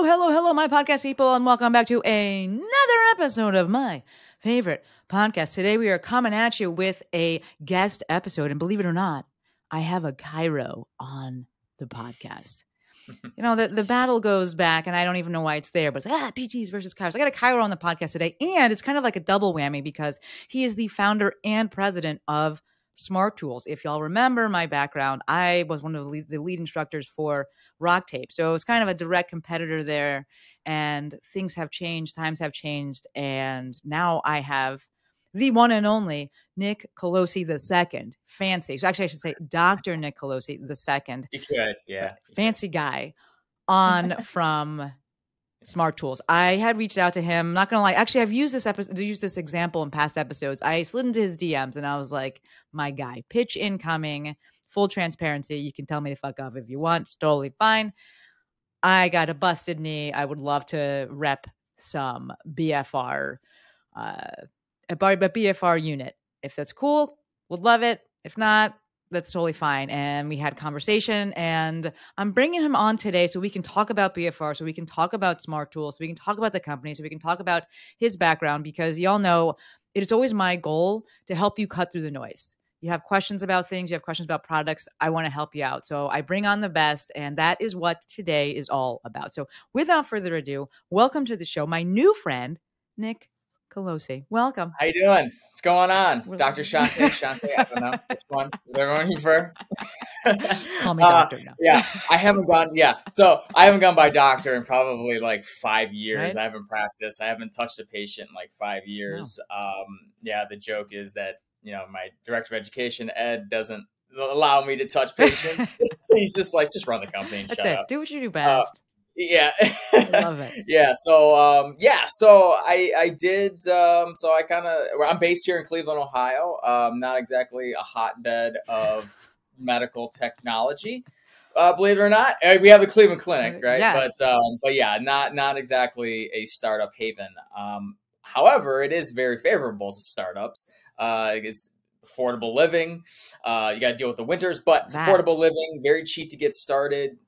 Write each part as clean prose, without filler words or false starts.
Hello, my podcast people, and welcome back to another episode of my favorite podcast. Today we are coming at you with a guest episode, and believe it or not, I have a gyro on the podcast. You know, the battle goes back, and I don't even know why it's there, but it's like, PTs versus chiros. I got a chiro on the podcast today, and it's kind of like a double whammy because he is the founder and president of Smart Tools. If y'all remember my background, I was one of the lead instructors for Rock Tape. So it's kind of a direct competitor there, and things have changed, times have changed. And now I have the one and only Nick Colosi II. Fancy. So actually I should say Dr. Nick Colosi II. You could, yeah. Fancy guy on from Smart Tools. I had reached out to him. I'm not going to lie. Actually, I've used this example in past episodes. I slid into his DMs and I was like, my guy, pitch incoming, full transparency. You can tell me to fuck off if you want. It's totally fine. I got a busted knee. I would love to rep some BFR, BFR unit. If that's cool, would love it. If not, that's totally fine. And we had conversation, and I'm bringing him on today so we can talk about BFR, so we can talk about Smart Tools, so we can talk about the company, so we can talk about his background, because y'all know it's always my goal to help you cut through the noise. You have questions about things, you have questions about products, I want to help you out. So I bring on the best, and that is what today is all about. So without further ado, welcome to the show, my new friend, Nick Colosi. Welcome. How you doing? What's going on? We're Dr. Shante, I don't know which one. Everyone here. Call me doctor now. Yeah, I haven't gone by doctor in probably like 5 years. Right? I haven't practiced. I haven't touched a patient in like 5 years. No. The joke is that, you know, my director of education, Ed, doesn't allow me to touch patients. He's just like, just run the company and shut up. Do what you do best. Yeah. I love it. Yeah. So, I'm based here in Cleveland, Ohio. Not exactly a hotbed of medical technology, believe it or not. We have the Cleveland Clinic, right? Yeah. But not exactly a startup haven. However, it is very favorable to startups. It's affordable living. You got to deal with the winters, but it's affordable living, very cheap to get started.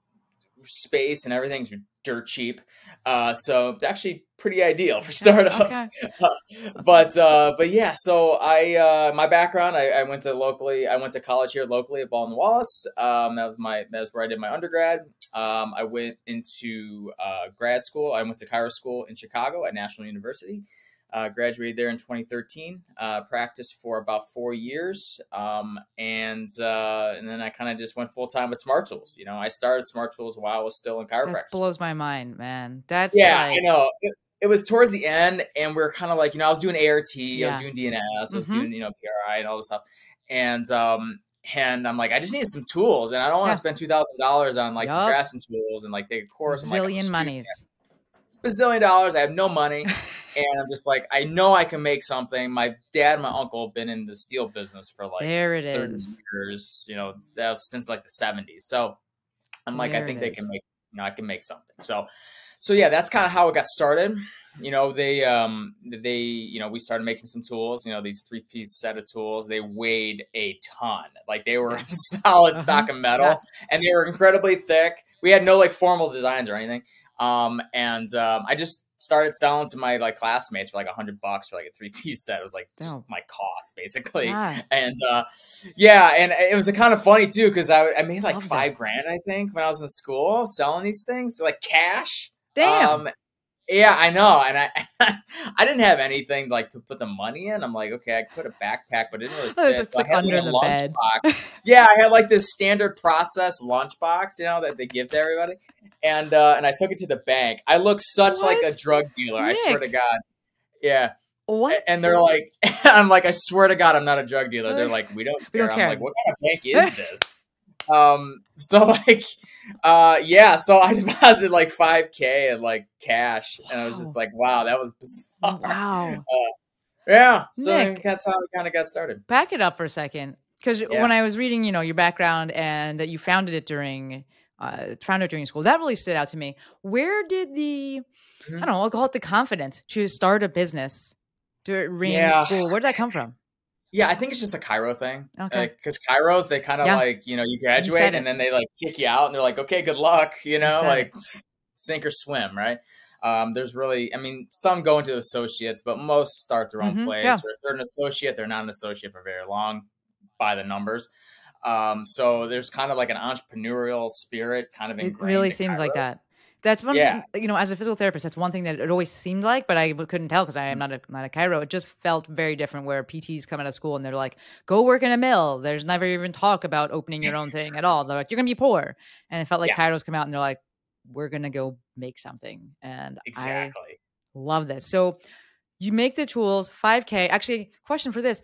Space and everything's dirt cheap, so it's actually pretty ideal for startups. Okay. My background, I went to college here locally at Baldwin Wallace. That was where I did my undergrad. I went into grad school. I went to chiro school in Chicago at National University. Graduated there in 2013. Practiced for about 4 years, and then I kind of just went full time with Smart Tools. You know, I started Smart Tools while I was still in chiropractic. That blows my mind, man. I know. It was towards the end, and we were kind of like, you know, I was doing ART, yeah. I was doing DNS, I was doing, you know, PRI and all this stuff, and I'm like, I just need some tools, and I don't want to spend $2,000 on like distraction tools and like take a course. Bazillion dollars. I have no money. And I'm just like, I know I can make something. My dad and my uncle have been in the steel business for like 30 years, you know, since like the 70s. So I'm like, I can make something. So that's kind of how it got started. You know, we started making some tools, you know, these 3-piece set of tools. They weighed a ton. Like they were solid stock of metal, and they were incredibly thick. We had no like formal designs or anything. I just started selling to my like classmates for like $100 for like a 3-piece set. It was like just my cost basically. God. And it was kind of funny too, because I made like $5,000 I think when I was in school selling these things, so like cash. Damn. Yeah, I know. And I didn't have anything like to put the money in. I'm like, okay, I could put a backpack, but it didn't really fit. It's so like under the bed. Box. Yeah, I had like this standard process lunchbox, you know, that they give to everybody. And I took it to the bank. I looked like a drug dealer. Nick. I swear to God. Yeah. What? And they're like, I'm like, I swear to God, I'm not a drug dealer. They're like, we don't care. I'm like, what kind of bank is this? So I deposited like $5,000 and like cash. Wow. And I was just like, wow, that was bizarre. Wow. So Nick, that's how it kind of got started. Back it up for a second. Cause when I was reading, you know, your background and that you founded it during school, that really stood out to me. Where did I'll call it the confidence to start a business during school? Where did that come from? Yeah, I think it's just a chiro thing. Okay. Because chiros, they kind of you graduate and then they like kick you out and they're like, okay, good luck, you know, like, sink or swim, right? There's really, I mean, some go into associates, but most start their own place. Yeah. Or if they're an associate, they're not an associate for very long by the numbers. So there's kind of like an entrepreneurial spirit kind of ingrained. It really seems like that. That's one thing, you know, as a physical therapist, that's one thing that it always seemed like, but I couldn't tell because I am not a chiro. It just felt very different where PTs come out of school and they're like, go work in a mill. There's never even talk about opening your own thing at all. They're like, you're going to be poor. And it felt like chiros come out and they're like, we're going to go make something. And exactly. I love this. So you make the tools, 5K. Actually, question for this.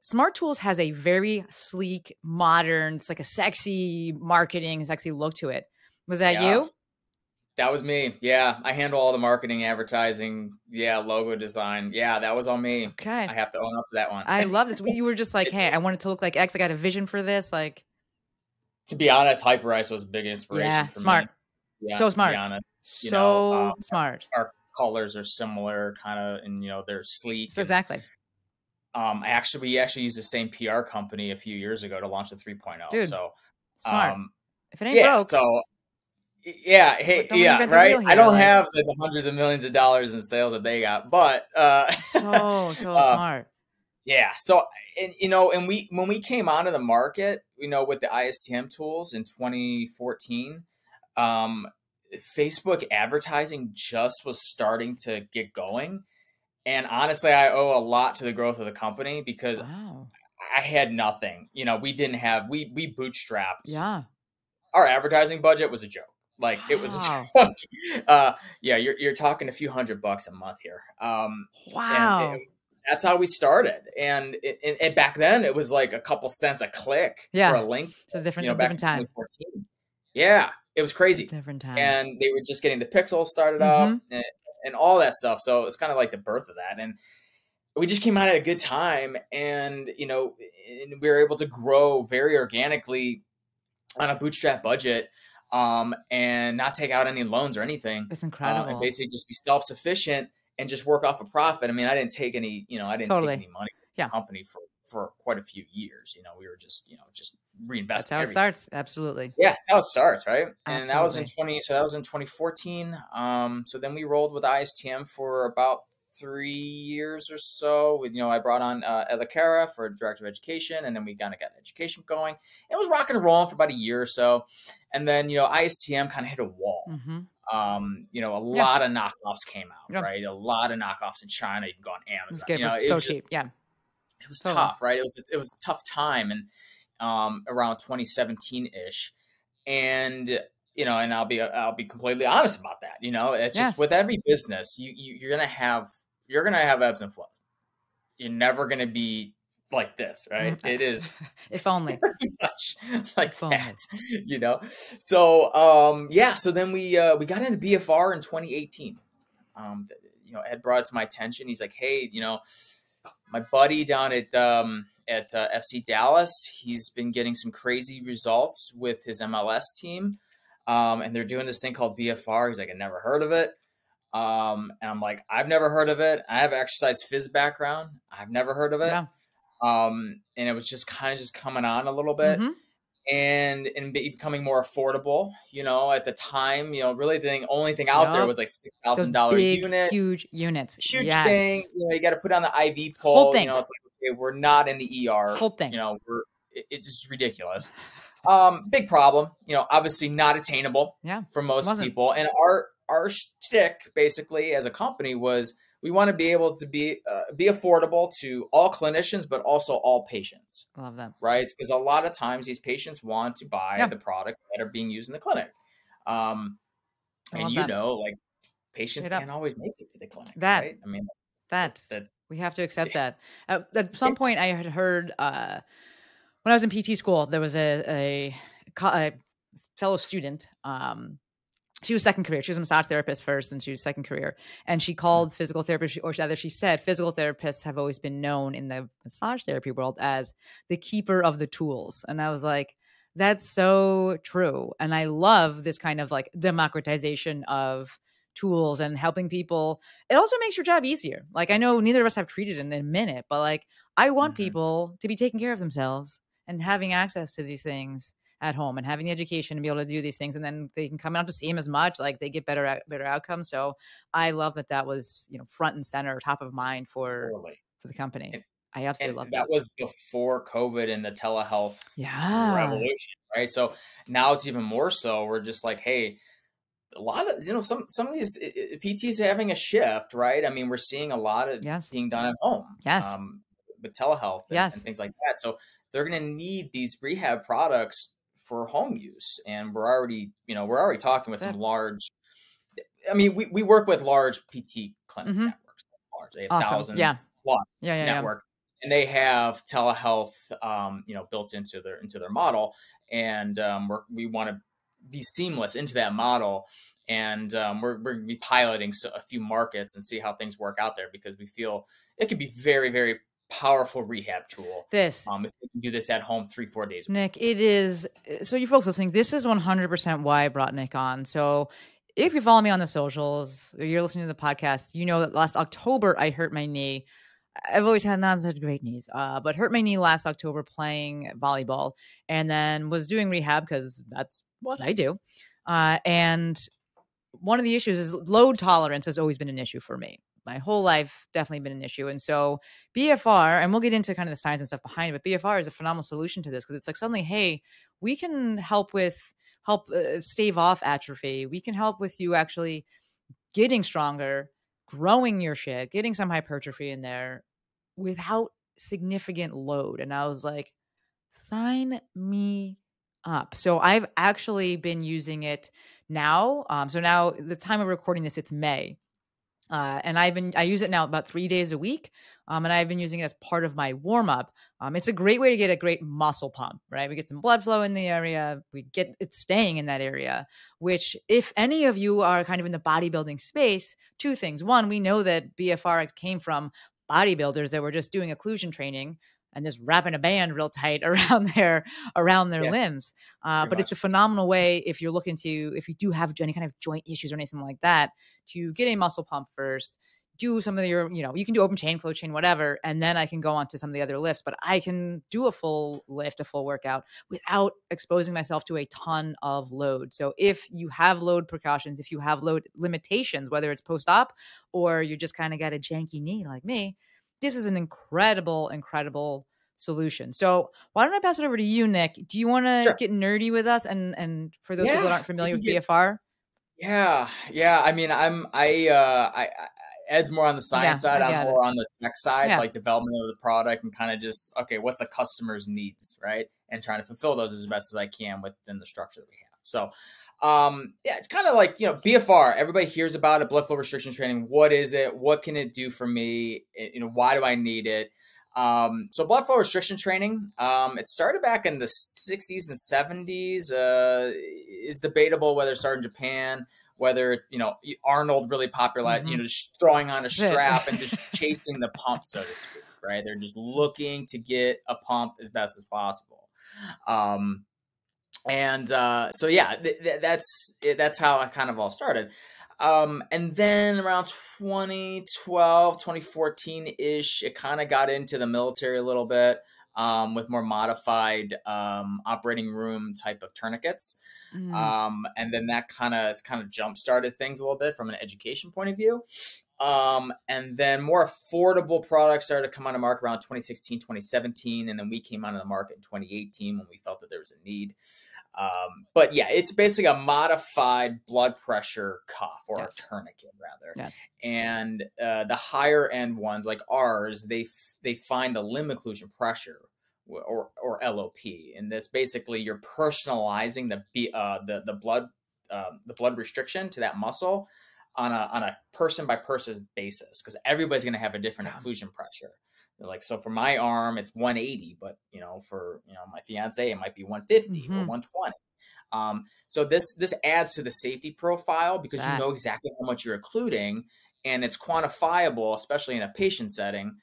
Smart Tools has a very sleek, modern, it's like a sexy marketing, sexy look to it. Was that you? That was me. Yeah. I handle all the marketing, advertising. Yeah. Logo design. Yeah. That was all me. Okay. I have to own up to that one. I love this. You were just like, hey, I want it to look like X. I got a vision for this. Like, to be honest, Hyperice was a big inspiration for me. Yeah. So smart. To be honest. So smart. Our colors are similar kind of, and you know, they're sleek. So exactly. We actually used the same PR company a few years ago to launch the 3.0. So smart. If it ain't broke. So, yeah. Hey, yeah. Right. I don't have the hundreds of millions of dollars in sales that they got, but, so smart. Yeah. So, and you know, and when we came onto the market, you know, with the IASTM tools in 2014, Facebook advertising just was starting to get going. And honestly, I owe a lot to the growth of the company because I had nothing, you know, we bootstrapped. Yeah. Our advertising budget was a joke. Like it was a joke. You're talking a few $100s a month here. And that's how we started. And it back then it was like a couple cents a click for a link. So different, you know, different time. Yeah, it was crazy. Different time. And they were just getting the Pixel started up and all that stuff. So it's kind of like the birth of that. And we just came out at a good time, and you know, and we were able to grow very organically on a bootstrap budget. And not take out any loans or anything. That's incredible. And basically just be self-sufficient and just work off a profit. I mean, I didn't take any, you know, take any money from the company for quite a few years. You know, we were just, you know, just reinvesting. That's how everything. It starts. Absolutely. Yeah. That's how it starts. Right. Absolutely. And that was in 2014. So then we rolled with ISTM for about 3 years or so with, you know, I brought on Ella Kara for director of education, and then we kind of got education going. It was rock and roll for about a year or so. And then, you know, ISTM kind of hit a wall. You know, a lot of knockoffs came out, right? A lot of knockoffs in China. You can go on Amazon. You know, it was cheap. Yeah. It was tough, right? It was a tough time, and around 2017 ish. And you know, and I'll be completely honest about that. You know, it's just with every business, you're going to have ebbs and flows. You're never going to be like this, right? It is if only much like that, you know? So, so then we got into BFR in 2018. You know, Ed brought it to my attention. He's like, hey, you know, my buddy down at FC Dallas, he's been getting some crazy results with his MLS team. And they're doing this thing called BFR. He's like, I never heard of it. And I'm like, I've never heard of it. I have exercise phys background. I've never heard of it. Yeah. And it was just kind of just coming on a little bit and becoming more affordable, you know, at the time, you know, really the only thing out there was like $6,000 unit, huge units, huge thing. You know, you got to put on the IV pole, whole thing. You know, it's like, okay, we're not in the ER, whole thing. You know, it's just ridiculous. Big problem, you know, obviously not attainable for most people. And our shtick basically as a company was we want to be able to be affordable to all clinicians, but also all patients. Love that. Right. Because a lot of times these patients want to buy the products that are being used in the clinic. And you know, like patients can't always make it to the clinic. That, right? I mean, that's, we have to accept that. At some point I had heard, when I was in PT school, there was a fellow student. She was second career. She was a massage therapist first, and she was second career. And she called physical therapists, or rather she said physical therapists have always been known in the massage therapy world as the keeper of the tools. And I was like, that's so true. And I love this kind of like democratization of tools and helping people. It also makes your job easier. Like I know neither of us have treated in a minute, but like I want people to be taking care of themselves and having access to these things at home and having the education to be able to do these things. And then they can come out to see him as much, like they get better outcomes. So I love that that was, you know, front and center, top of mind for the company. I absolutely love that. That was before COVID and the telehealth revolution, right? So now it's even more so. We're just like, hey, a lot of, you know, some of these PTs are having a shift, right? I mean, we're seeing a lot of being done at home. Yes. With telehealth and things like that. So they're going to need these rehab products for home use. And we're already, you know, we're already talking with some large, I mean, we work with large PT clinic networks. Large, they have 1,000 plus network. Yeah. And they have telehealth, you know, built into their model. And we want to be seamless into that model. And we're going to be piloting a few markets and see how things work out there, because we feel it could be very, very powerful rehab tool. This, if you can do this at home 3-4 days a week. Nick, it is. So you folks listening, this is 100% why I brought Nick on. So if you follow me on the socials or you're listening to the podcast, you know that last October, I hurt my knee. I've always had not such great knees, but hurt my knee last October playing volleyball, and then was doing rehab because that's what I do. And one of the issues is load tolerance has always been an issue for me. My whole life, definitely been an issue. And so BFR, and we'll get into kind of the science and stuff behind it, but BFR is a phenomenal solution to this, because it's like suddenly, hey, we can help with, stave off atrophy. We can help with you actually getting stronger, growing your shit, getting some hypertrophy in there without significant load. And I was like, sign me up. So I've actually been using it now. So now the time of recording this, it's May. And I use it now about 3 days a week. And I've been using it as part of my warm up. It's a great way to get a great muscle pump, right? We get some blood flow in the area. We get it staying in that area, which if any of you are kind of in the bodybuilding space, two things. One, we know that BFR came from bodybuilders that were just doing occlusion training and just wrapping a band real tight around their limbs. But it's a phenomenal way if you're looking to, if you do have any kind of joint issues or anything like that, to get a muscle pump first, do some of your, you know, you can do open chain, closed chain, whatever. And then I can go on to some of the other lifts, but I can do a full lift, a full workout without exposing myself to a ton of load. So if you have load precautions, if you have load limitations, whether it's post-op or you just kind of got a janky knee like me, this is an incredible, incredible solution. So why don't I pass it over to you, Nick? Do you want to get nerdy with us? And for those people that aren't familiar with BFR? Yeah. I mean, Ed's more on the science side. I'm more on the tech side, like development of the product and kind of just, okay, what's the customer's needs, right? And trying to fulfill those as best as I can within the structure that we have. So it's kind of like, you know, BFR, everybody hears about it, blood flow restriction training. What is it? What can it do for me? You know, why do I need it? So blood flow restriction training, it started back in the 60s and 70s. It's debatable whether it started in Japan, whether, you know, Arnold really popularized, you know, just throwing on a strap and just chasing the pump, so to speak, right? They're just looking to get a pump as best as possible. So yeah, that's how I kind of all started. And then around 2012, 2014 ish, it kind of got into the military a little bit, with more modified, operating room type of tourniquets. And then that kind of jump started things a little bit from an education point of view. And then more affordable products started to come on the market around 2016, 2017. And then we came onto the market in 2018 when we felt that there was a need. But yeah, it's basically a modified blood pressure cuff or a tourniquet rather. And, the higher end ones like ours, they find the limb occlusion pressure or LOP. And that's basically you're personalizing the blood restriction to that muscle on a person by person basis, because everybody's going to have a different occlusion pressure. Like, so for my arm, it's 180, but you know, for, you know, my fiance, it might be 150 or 120. So this adds to the safety profile because you know exactly how much you're occluding, and it's quantifiable, especially in a patient setting,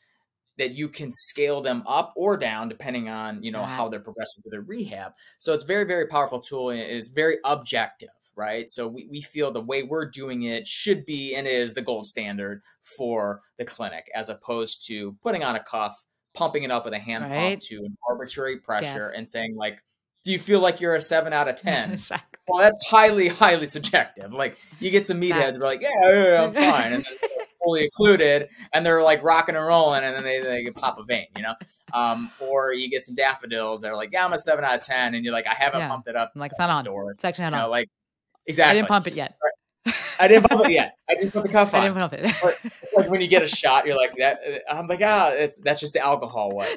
that you can scale them up or down depending on, you know, how they're progressing to their rehab. So it's very, very powerful tool. And it's very objective. Right. So we feel the way we're doing it should be and is the gold standard for the clinic, as opposed to putting on a cuff, pumping it up with a hand pump to an arbitrary pressure and saying like, do you feel like you're a 7 out of 10? Exactly. Well, that's highly, highly subjective. Like you get some meatheads who are like, yeah, I'm fine. And they're fully occluded and they're like rocking and rolling and then they pop a vein, you know? Or you get some daffodils that are like, yeah, I'm a 7 out of 10. And you're like, I haven't pumped it up. I'm like, it's not on. It's actually not on. You know, like, exactly. I didn't pump it yet. I didn't pump it yet. I didn't put the cuff on. I didn't pump it. Or, it's like when you get a shot, you're like that. I'm like, that's just the alcohol one.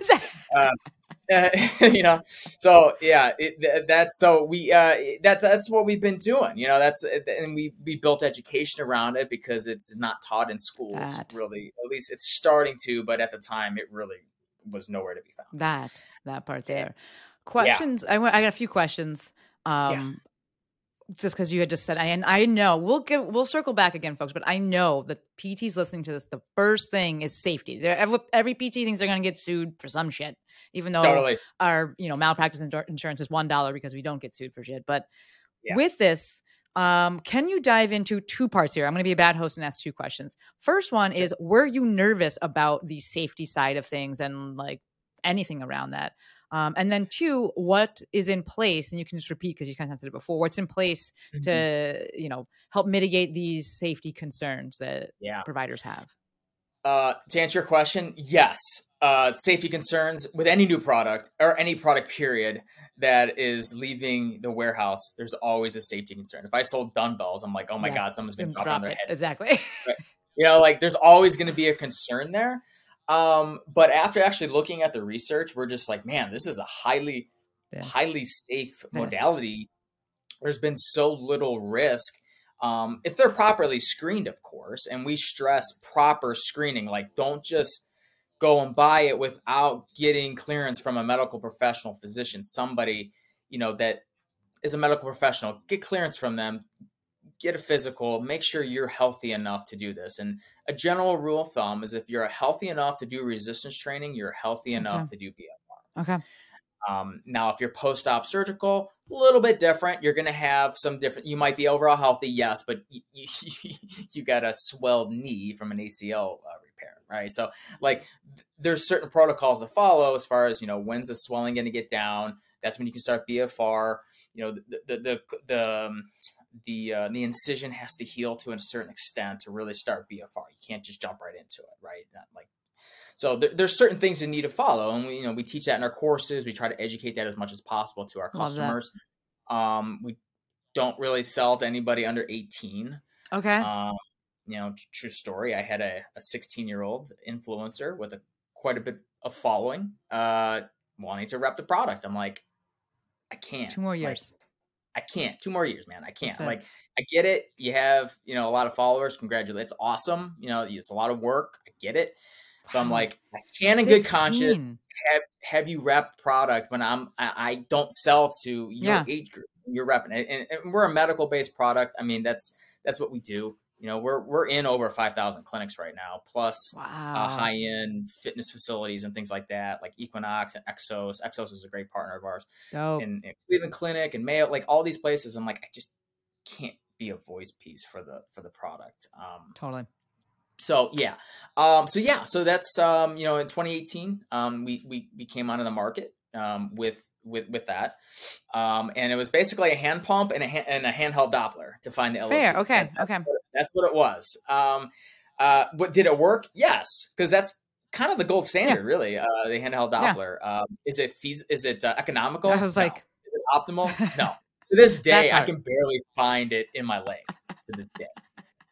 You know, so yeah, that's what we've been doing, you know, and we built education around it because it's not taught in schools really, at least it's starting to, but at the time it really was nowhere to be found. That part there. Questions. Yeah. I got a few questions. Just because you had just said, and I know we'll circle back again, folks, but I know that PTs listening to this, the first thing is safety. Every PT thinks they're going to get sued for some shit, even though our malpractice insurance is $1 because we don't get sued for shit. But with this, can you dive into two parts here? I'm going to be a bad host and ask two questions. First one is, were you nervous about the safety side of things and like anything around that? And then two, what is in place? And you can just repeat because you kind of answered it before. What's in place to, help mitigate these safety concerns that providers have? To answer your question, yes. Safety concerns with any new product or any product period that is leaving the warehouse, there's always a safety concern. If I sold dumbbells, I'm like, oh my God, someone's going to drop on their head. Exactly. But, there's always going to be a concern there. But after actually looking at the research, we're just like, man, this is a highly safe modality. There's been so little risk. If they're properly screened, of course, and we stress proper screening, like don't just go and buy it without getting clearance from a medical professional, physician, somebody, that is a medical professional, get clearance from them, get a physical, make sure you're healthy enough to do this. And a general rule of thumb is if you're healthy enough to do resistance training, you're healthy enough to do BFR. Okay. Now, if you're post-op surgical, a little bit different, you're going to have some different, you might be overall healthy. Yes. But you got a swelled knee from an ACL repair. Right. So like there's certain protocols to follow as far as, when's the swelling going to get down? That's when you can start BFR, the incision has to heal to a certain extent to really start BFR. You can't just jump right into it, right? So there's certain things you need to follow, and we teach that in our courses. We try to educate that as much as possible to our customers. We don't really sell to anybody under 18. Okay. True story. I had a 16-year-old influencer with quite a bit of following, wanting to rep the product. I'm like, I can't. 2 more years. I can't. 2 more years, man. I can't. Like, I get it. You have, a lot of followers. Congratulations. It's awesome. It's a lot of work. I get it. But I'm like, I can in good conscience have you rep product when I don't sell to your age group. You're repping it. And we're a medical based product. I mean, that's what we do. We're in over 5,000 clinics right now, plus high end fitness facilities and things like that, like Equinox and Exos. Exos is a great partner of ours, and Cleveland Clinic and Mayo, like all these places. I'm like, I just can't be a voice piece for the product. Totally. So yeah. So that's in 2018, we came onto the market with that. And it was basically a hand pump and a handheld Doppler to find the LOP. Fair. Okay. Okay. That's what it was. Did it work? Yes. Cause that's kind of the gold standard really. The handheld Doppler. Is it economical? I was like, is it optimal? No. To this day, I can barely find it in my leg to this day.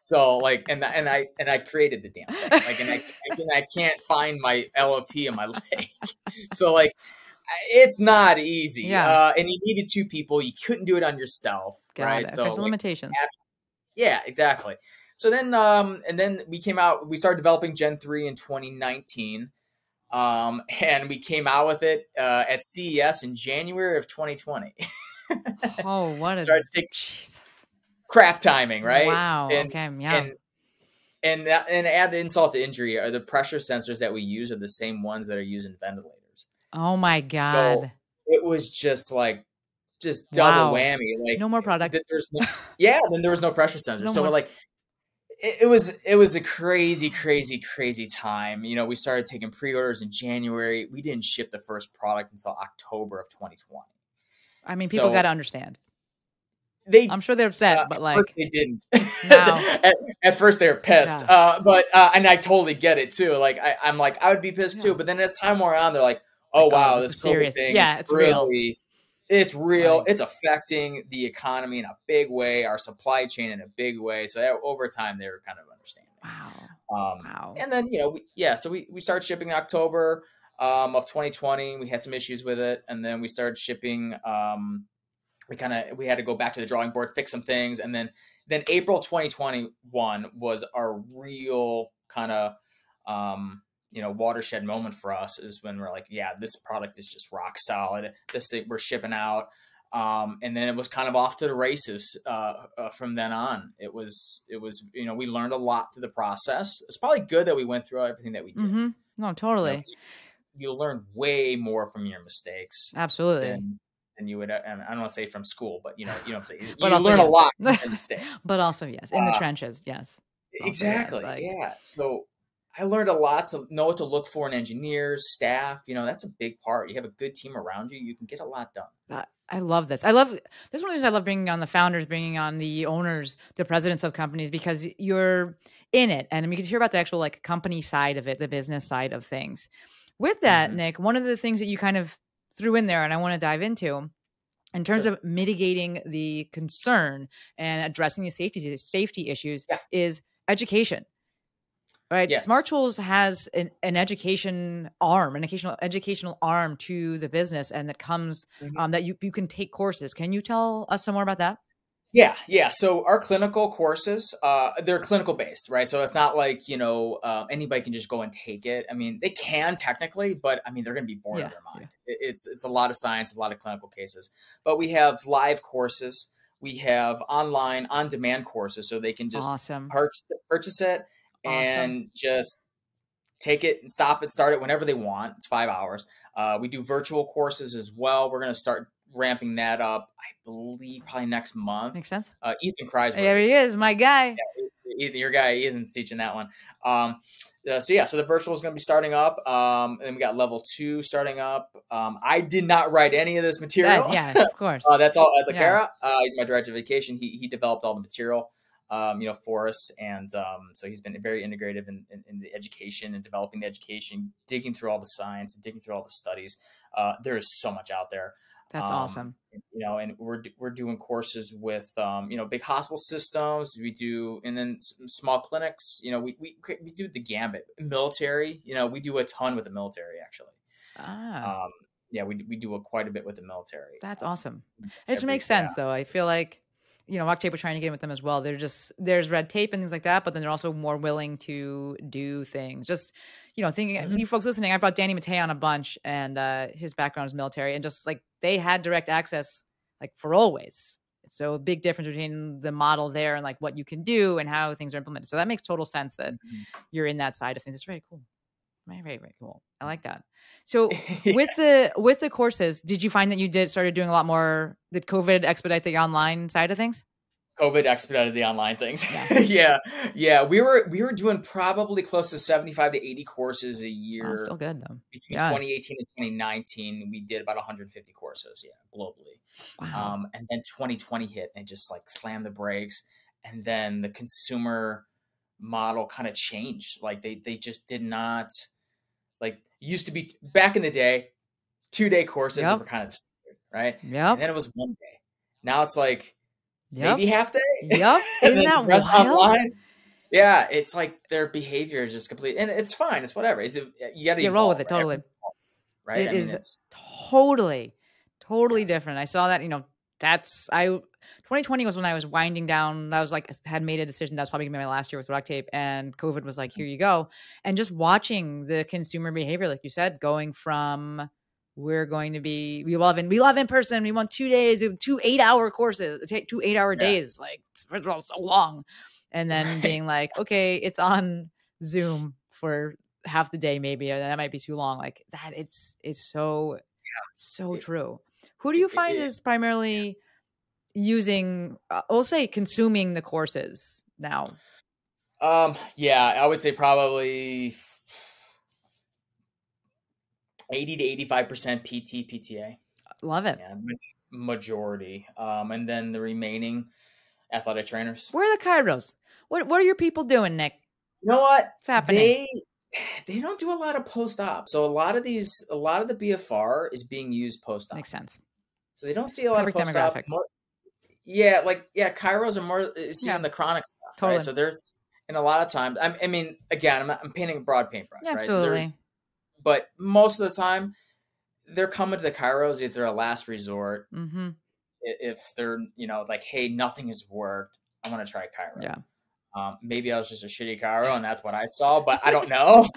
So like, and I created the damn thing. Like, and I can't find my LOP in my leg. So like, it's not easy. Yeah. And you needed 2 people. You couldn't do it on yourself. Right. So there's limitations. Yeah, exactly. So then, we started developing Gen 3 in 2019. And we came out with it, at CES in January of 2020. Oh, what a Jesus. Crap timing, right? Wow. And add insult to injury, are the pressure sensors that we use are the same ones that are used in ventilators. Oh my God. So it was just like, just double whammy. Like no more product. Then there was no pressure sensor. We're like, it was a crazy, crazy, crazy time. We started taking pre-orders in January. We didn't ship the first product until October of 2020. I mean, people got to understand. I'm sure they're upset, but like, first they didn't. No. At first they were pissed, yeah. And I totally get it too. Like I'm like, I would be pissed too. But then as time wore on, they're like, oh wow, this COVID thing, it's really, real. It's real. Right. It's affecting the economy in a big way, our supply chain in a big way. So over time, they were kind of understanding. Wow. And then so we started shipping in October of 2020. We had some issues with it, and then we started shipping. We had to go back to the drawing board, fix some things. And then April 2021 was our real kind of, watershed moment for us, is when we're like, yeah, this product is just rock solid. This thing we're shipping out. And then it was kind of off to the races from then on. It was, we learned a lot through the process. It's probably good that we went through everything that we did. Mm-hmm. No, totally. You'll learn way more from your mistakes. Absolutely. And you would, and I don't want to say from school, but you know what I'm saying? But you also learn a lot from the mistakes. But also, yes, in the trenches, yes. Also, exactly, yes, yeah. So I learned a lot to know what to look for in engineers, staff. That's a big part. You have a good team around you. You can get a lot done. I love this. This is one of the things I love bringing on the founders, bringing on the owners, the presidents of companies, because you're in it. And you can hear about the actual like company side of it, the business side of things. With that, mm-hmm. Nick, one of the things that you kind of threw in there, and I want to dive into in terms of mitigating the concern and addressing the safety issues is education, right? Yes. Smart Tools has an educational arm to the business, and that comes that you can take courses. Can you tell us some more about that? Yeah. So our clinical courses, they're clinical based, right? So it's not like, anybody can just go and take it. I mean, they can technically, but I mean, they're going to be bored out of their mind. Yeah. It's a lot of science, a lot of clinical cases, but we have live courses. We have online on-demand courses, so they can just purchase it and just take it and stop it, start it whenever they want. It's 5 hours. We do virtual courses as well. We're going to start ramping that up, I believe, probably next month. Makes sense. Ethan Kreisman. There he is, my guy. Yeah, your guy, Ethan's teaching that one. So the virtual is going to be starting up. And then we got level 2 starting up. I did not write any of this material. Of course. That's all Ella Kara. He's my director of education. He developed all the material, for us. And so he's been very integrative in the education and developing the education, digging through all the science and digging through all the studies. There is so much out there. That's awesome. And we're doing courses with, big hospital systems. We do, and then small clinics, we do the gambit. Military, we do a ton with the military actually. We do quite a bit with the military. That's awesome. It just makes sense though. I feel like, Rock Tape, we're trying to get in with them as well. There's red tape and things like that, but then they're also more willing to do things. Just, thinking you folks listening, I brought Danny Matei on a bunch, and his background is military, and just like they had direct access like for always. So a big difference between the model there and like what you can do and how things are implemented. So that makes total sense that you're in that side of things. It's very cool. Very, very cool. I like that. So with the courses, did you find that you started doing a lot more? Did COVID expedite the online side of things? COVID expedited the online things. Yeah. We were doing probably close to 75 to 80 courses a year. Wow, still good though. Between 2018 and 2019, we did about 150 courses. Yeah, globally. Wow. And then 2020 hit and just like slammed the brakes. And then the consumer model kind of changed. Like they just did not. Like used to be back in the day, 2-day courses were kind of standard, right? Yeah. And then it was 1 day. Now it's like maybe half day. Yep. Isn't that wild? Online. Yeah. It's like their behavior is just complete, and it's fine. It's whatever. You got to roll with it. Totally. Right. It's totally different. I saw that, that's 2020 was when I was winding down. I was like, had made a decision. That was probably gonna be my last year with Rock Tape, and COVID was like, here you go. And just watching the consumer behavior, like you said, going from we love in person. We want 2 days, 2 8-hour courses, 2 8-hour days. Like first of all, so long. And then being like, okay, it's on Zoom for half the day, maybe. And that might be too long. Like that. It's so true. Who do you find is primarily using, I'll say consuming the courses now? I would say probably 80 to 85% PT, PTA. Love it. Yeah, majority. And then the remaining athletic trainers. Where are the chiros? What are your people doing, Nick? You know what? What's happening? They don't do a lot of post-op. So a lot of the BFR is being used post-op. Makes sense. So they don't see a lot of post-op. Demographic. Yeah. Like, yeah. Chiros are more seeing the chronic stuff. Totally. Right? So they're, and a lot of times, I mean, again, I'm painting a broad paintbrush, right? Absolutely. But most of the time they're coming to the chiros if they're a last resort. Mm-hmm. If they're, you know, like, hey, nothing has worked, I want to try chiro. Yeah. Maybe I was just a shitty chiro and that's what I saw, but I don't know.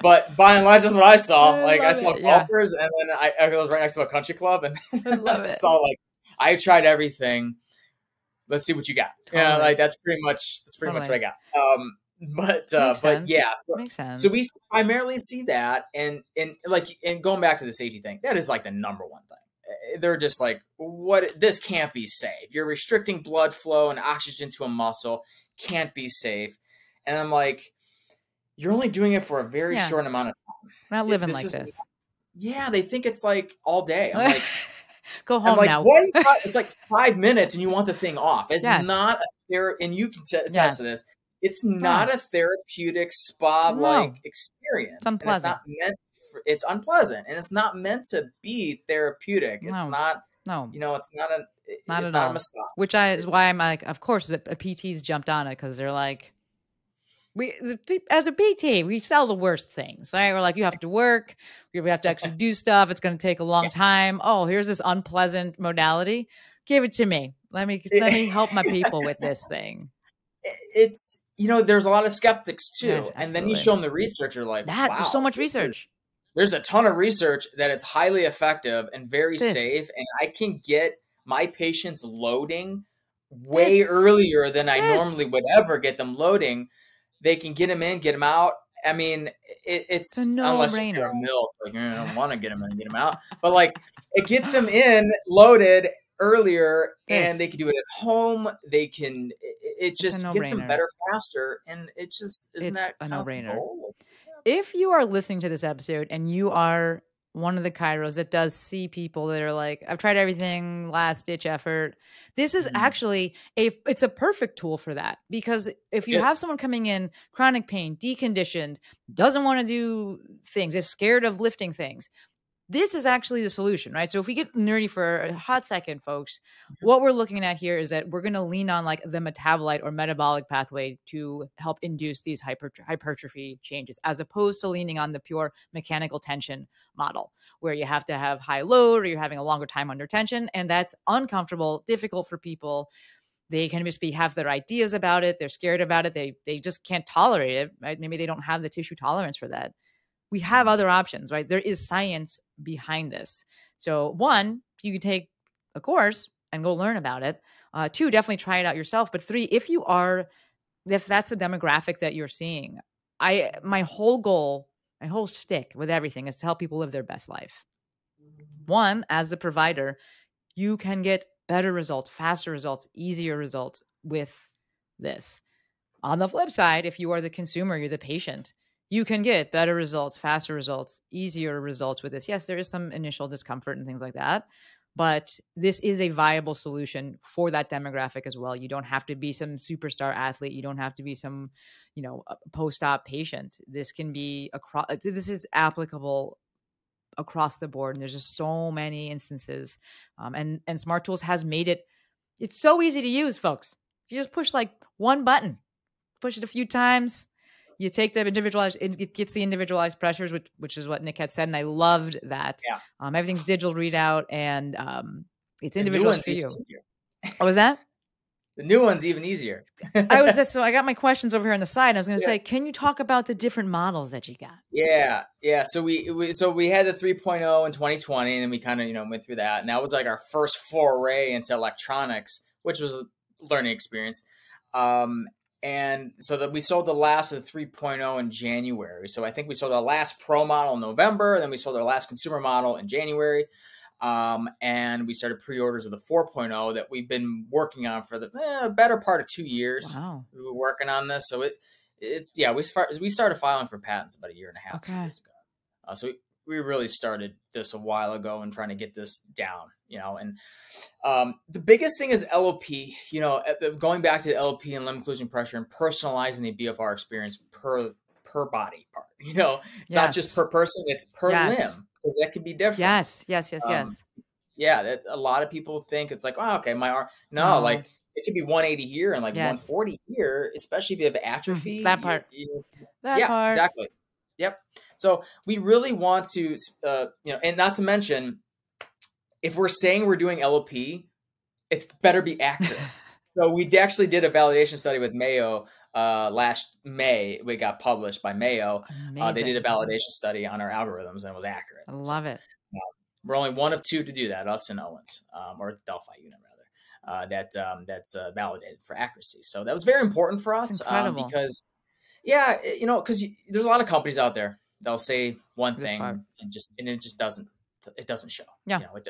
But by and large, that's what I saw. Like, I saw golfers, and then I was right next to a country club, and I saw, like, I've tried everything. Let's see what you got. Totally. You know, like, that's pretty much what I got. But yeah, makes sense. So we primarily see that, and going back to the safety thing, that is like the number one thing. They're just like, what? This can't be safe. You're restricting blood flow and oxygen to a muscle. Can't be safe. And I'm like, you're only doing it for a very short amount of time. We're not living like this. Yeah, they think it's like all day. I'm like, go home now. What? It's like 5 minutes, and you want the thing off. It's not a therapy, and you can attest to this. It's not a therapeutic spa-like experience. It's unpleasant. And it's not meant. It's unpleasant, and it's not meant to be therapeutic. It's not, you know, it's not a massage. Which is why I'm like, of course, the PTs jumped on it, because they're like, as a PT, we sell the worst things, right? We're like, you have to work, we have to actually do stuff. It's going to take a long time. Oh, here's this unpleasant modality. Give it to me. Let me help my people with this thing. It's, you know, there's a lot of skeptics too, and then you show them the research. You're like, wow, there's so much research. There's a ton of research that it's highly effective and very safe. And I can get my patients loading way earlier than I normally would ever get them loading. They can get them in, get them out. I mean, it's a no unless brainer. You're a milk, like, you don't want to get them in, get them out. But like, it gets them in loaded earlier, and they can do it at home. They can, it just gets them better faster. And it's just, isn't that a no-brainer? If you are listening to this episode and you are one of the chiros that does see people that are like, I've tried everything, last ditch effort, this is actually it's a perfect tool for that. Because if you have someone coming in, chronic pain, deconditioned, doesn't want to do things, is scared of lifting things, this is actually the solution, right? So if we get nerdy for a hot second, folks, what we're looking at here is that we're going to lean on like the metabolite or metabolic pathway to help induce these hypertrophy changes, as opposed to leaning on the pure mechanical tension model, where you have to have high load, or you're having a longer time under tension. And that's uncomfortable, difficult for people. They can just have their ideas about it. They're scared about it. They just can't tolerate it, right? Maybe they don't have the tissue tolerance for that. We have other options, right? There is science behind this. So one, you can take a course and go learn about it. Two, definitely try it out yourself. But three, if that's the demographic that you're seeing, my whole goal, my whole shtick with everything is to help people live their best life. One, as the provider, you can get better results, faster results, easier results with this. On the flip side, if you are the consumer, you're the patient, you can get better results, faster results, easier results with this. Yes, there is some initial discomfort and things like that, but this is a viable solution for that demographic as well. You don't have to be some superstar athlete. You don't have to be some, you know, post-op patient. This can be this is applicable across the board. And there's just so many instances. And Smart Tools has made it's so easy to use, folks. You just push like one button, push it a few times. You take the individualized, it gets the individualized pressures, which is what Nick had said. And I loved that. Yeah. Everything's digital readout, and it's individualized for you. What was that? The new one's even easier. So I got my questions over here on the side. And I was going to say, can you talk about the different models that you got? Yeah. So we had the 3.0 in 2020, and then we kind of, you know, went through that. And that was like our first foray into electronics, which was a learning experience. And so that we sold the last of the 3.0 in January. So I think we sold our last pro model in November, and then we sold our last consumer model in January. And we started pre-orders of the 4.0 that we've been working on for the better part of 2 years. Wow. We were working on this. So we started filing for patents about a year and a half, 2 years ago. So we really started this a while ago and trying to get this down, you know, and the biggest thing is LOP, you know, going back to the LOP and limb occlusion pressure and personalizing the BFR experience per body part, you know, it's not just per person, it's per limb, because that could be different. Yes. Yeah. That, a lot of people think it's like, oh, okay, my arm. No, like it could be 180 here and like 140 here, especially if you have atrophy. That part. That part. Exactly. Yep. So we really want to, you know, and not to mention, if we're saying we're doing LOP, it's better be accurate. So we actually did a validation study with Mayo last May. We got published by Mayo. They did a validation study on our algorithms and it was accurate. I love it. We're only one of two to do that, us and Owens, or the Delphi unit rather, that's validated for accuracy. So that was very important for us because you know, because there's a lot of companies out there that'll say one thing and it just doesn't, it doesn't show. Yeah, you know,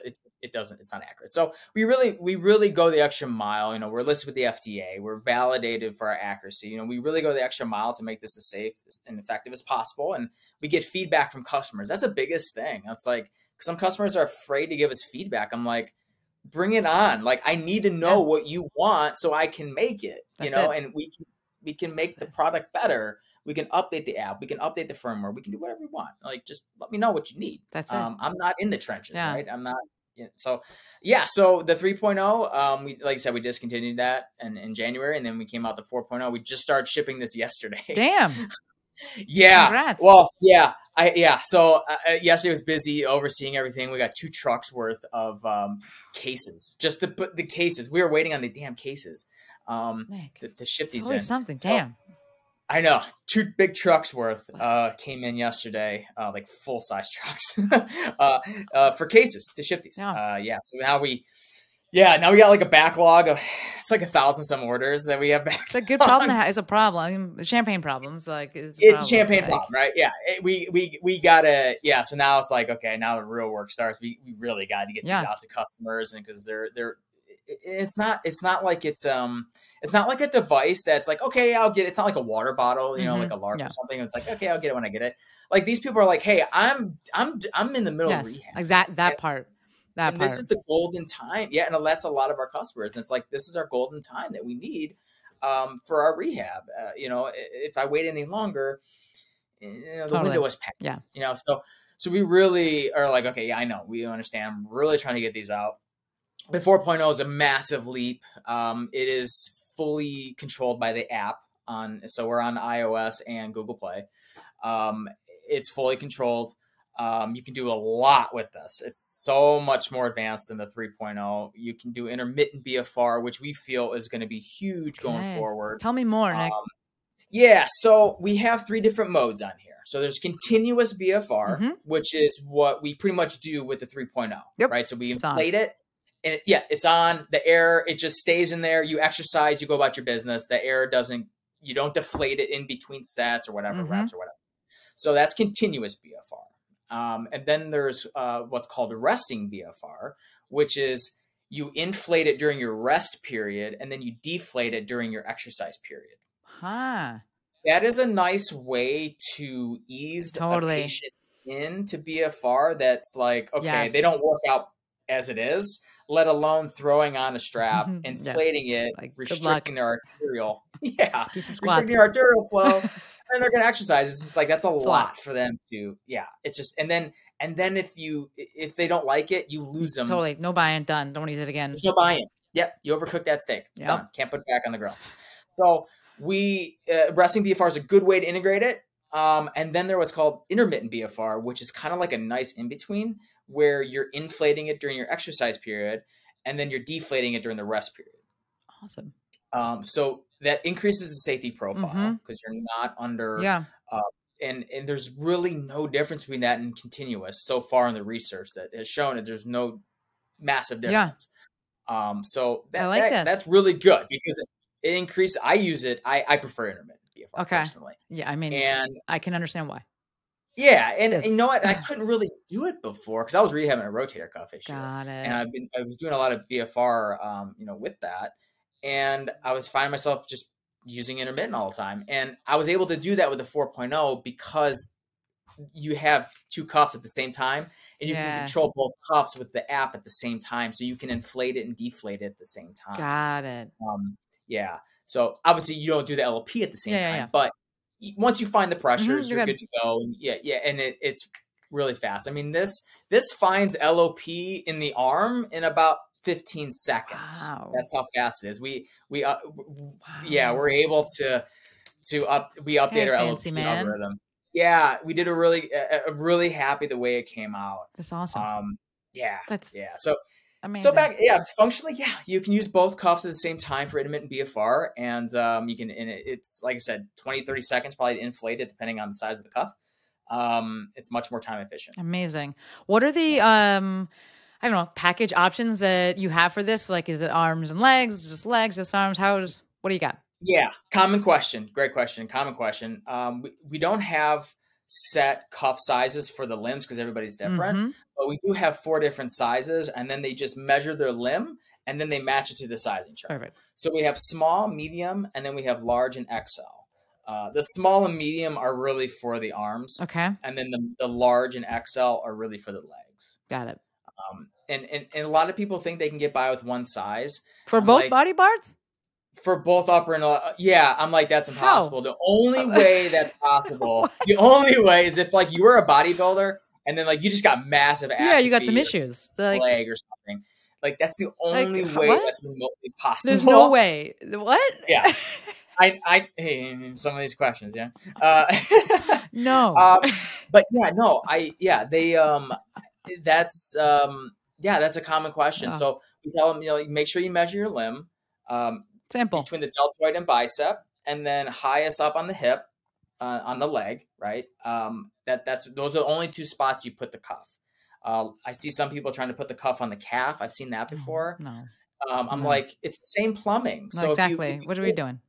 it doesn't. It's not accurate. So we really go the extra mile. You know, we're listed with the FDA. We're validated for our accuracy. You know, we really go the extra mile to make this as safe and effective as possible. And we get feedback from customers. That's the biggest thing. That's like some customers are afraid to give us feedback. I'm like, bring it on. Like I need to know what you want so I can make it. That's it. And we can make the product better. We can update the app. We can update the firmware. We can do whatever we want. Like, just let me know what you need. That's it. I'm not in the trenches, right? I'm not. So yeah. So the 3.0, we, like I said, we discontinued that in January, and then we came out the 4.0. We just started shipping this yesterday. Damn. Congrats. Well, yeah. So yesterday was busy overseeing everything. We got 2 trucks worth of cases, just to put the cases. We were waiting on the damn cases. To ship these in. Something, so, damn. I know, 2 big trucks worth came in yesterday, like full size trucks for cases to ship these. So now we got like a backlog of it's like 1,000 some orders that we have back. It's a good problem to have. It's a problem. Champagne problems, like it's champagne problem, right? Yeah, we gotta So now it's like okay, now the real work starts. We really got to get these out to customers, and because they're it's not like it's not like a device that's like, okay, I'll get it. It's not like a water bottle, you know, like a LARP or something. It's like, okay, I'll get it when I get it. Like these people are like, hey, I'm in the middle of rehab. Exactly. That part. This is the golden time. Yeah. And that's a lot of our customers. And it's like, this is our golden time that we need, for our rehab. You know, if I wait any longer, you know, the window was packed, you know? So we really are like, okay, I know, we understand. We're really trying to get these out. The 4.0 is a massive leap. It is fully controlled by the app. So we're on iOS and Google Play. It's fully controlled. You can do a lot with this. It's so much more advanced than the 3.0. You can do intermittent BFR, which we feel is going to be huge going forward. Tell me more, Nick. So we have 3 different modes on here. So there's continuous BFR, which is what we pretty much do with the 3.0, right? So we inflate it. And it's on the air. It just stays in there. You exercise, you go about your business. The air you don't deflate it in between sets or whatever, reps or whatever. So that's continuous BFR. And then there's what's called resting BFR, which is you inflate it during your rest period and then you deflate it during your exercise period. That is a nice way to ease a patient into BFR. That's like, okay, they don't work out as it is, let alone throwing on a strap, inflating it, like, restricting their arterial, restricting their arterial flow, and they're going to exercise. It's just like, that's a lot for them to, It's just, and then if they don't like it, you lose them. Totally. No buy-in, done. Don't use it again. There's no buy-in. You overcook that steak. It's done. Can't put it back on the grill. So resting BFR is a good way to integrate it. And then there was called intermittent BFR, which is kind of like a nice in-between where you're inflating it during your exercise period and then you're deflating it during the rest period. Awesome. So that increases the safety profile because you're not under, and there's really no difference between that and continuous so far in the research that has shown that there's no massive difference. So that's really good because it increases. I use it. I prefer intermittent BFR personally. Yeah. I mean, and I can understand why. Yeah. And you know what? I couldn't really do it before because I was rehabbing a rotator cuff issue. Got it. And I was doing a lot of BFR, you know, with that. And I was finding myself just using intermittent all the time. And I was able to do that with the 4.0 because you have two cuffs at the same time, and you can control both cuffs with the app at the same time. So you can inflate it and deflate it at the same time. Got it. Yeah. So obviously you don't do the LOP at the same time, but once you find the pressures, you're good to go. And and it's really fast. I mean, this finds LOP in the arm in about 15 seconds. Wow. That's how fast it is. We're able to update our LOP algorithms. Yeah, we did I'm really happy the way it came out. That's awesome. So amazing. So functionally, you can use both cuffs at the same time for intermittent BFR, and you can, and it's like I said, 20-30 seconds probably to inflate it depending on the size of the cuff. It's much more time efficient. Amazing. What are the I don't know, package options that you have for this? Like, is it arms and legs, just arms? What do you got? Yeah. Common question. Great question. Common question. We don't have set cuff sizes for the limbs because everybody's different, but we do have 4 different sizes, and then they just measure their limb and then they match it to the sizing chart. Perfect. So we have small, medium, and then we have large and XL. The small and medium are really for the arms. Okay. And then the large and XL are really for the legs. Got it. And a lot of people think they can get by with one size. For both body parts? For both upper and lower. Yeah. I'm like, that's impossible. How? The only way that's possible, the only way is if like you were a bodybuilder and then like you just got massive atrophy. Yeah, you got some issues. Like, leg or something. Like that's the only way that's remotely possible. There's no way. What? Yeah. Hey, some of these questions, yeah. No. But yeah, no, that's a common question. Oh. So we tell them, make sure you measure your limb. Simple. Between the deltoid and bicep, and then highest up on the hip, on the leg, right? Those are the only 2 spots you put the cuff. I see some people trying to put the cuff on the calf. I've seen that before. No. Like, it's the same plumbing. No, so exactly. What are we doing?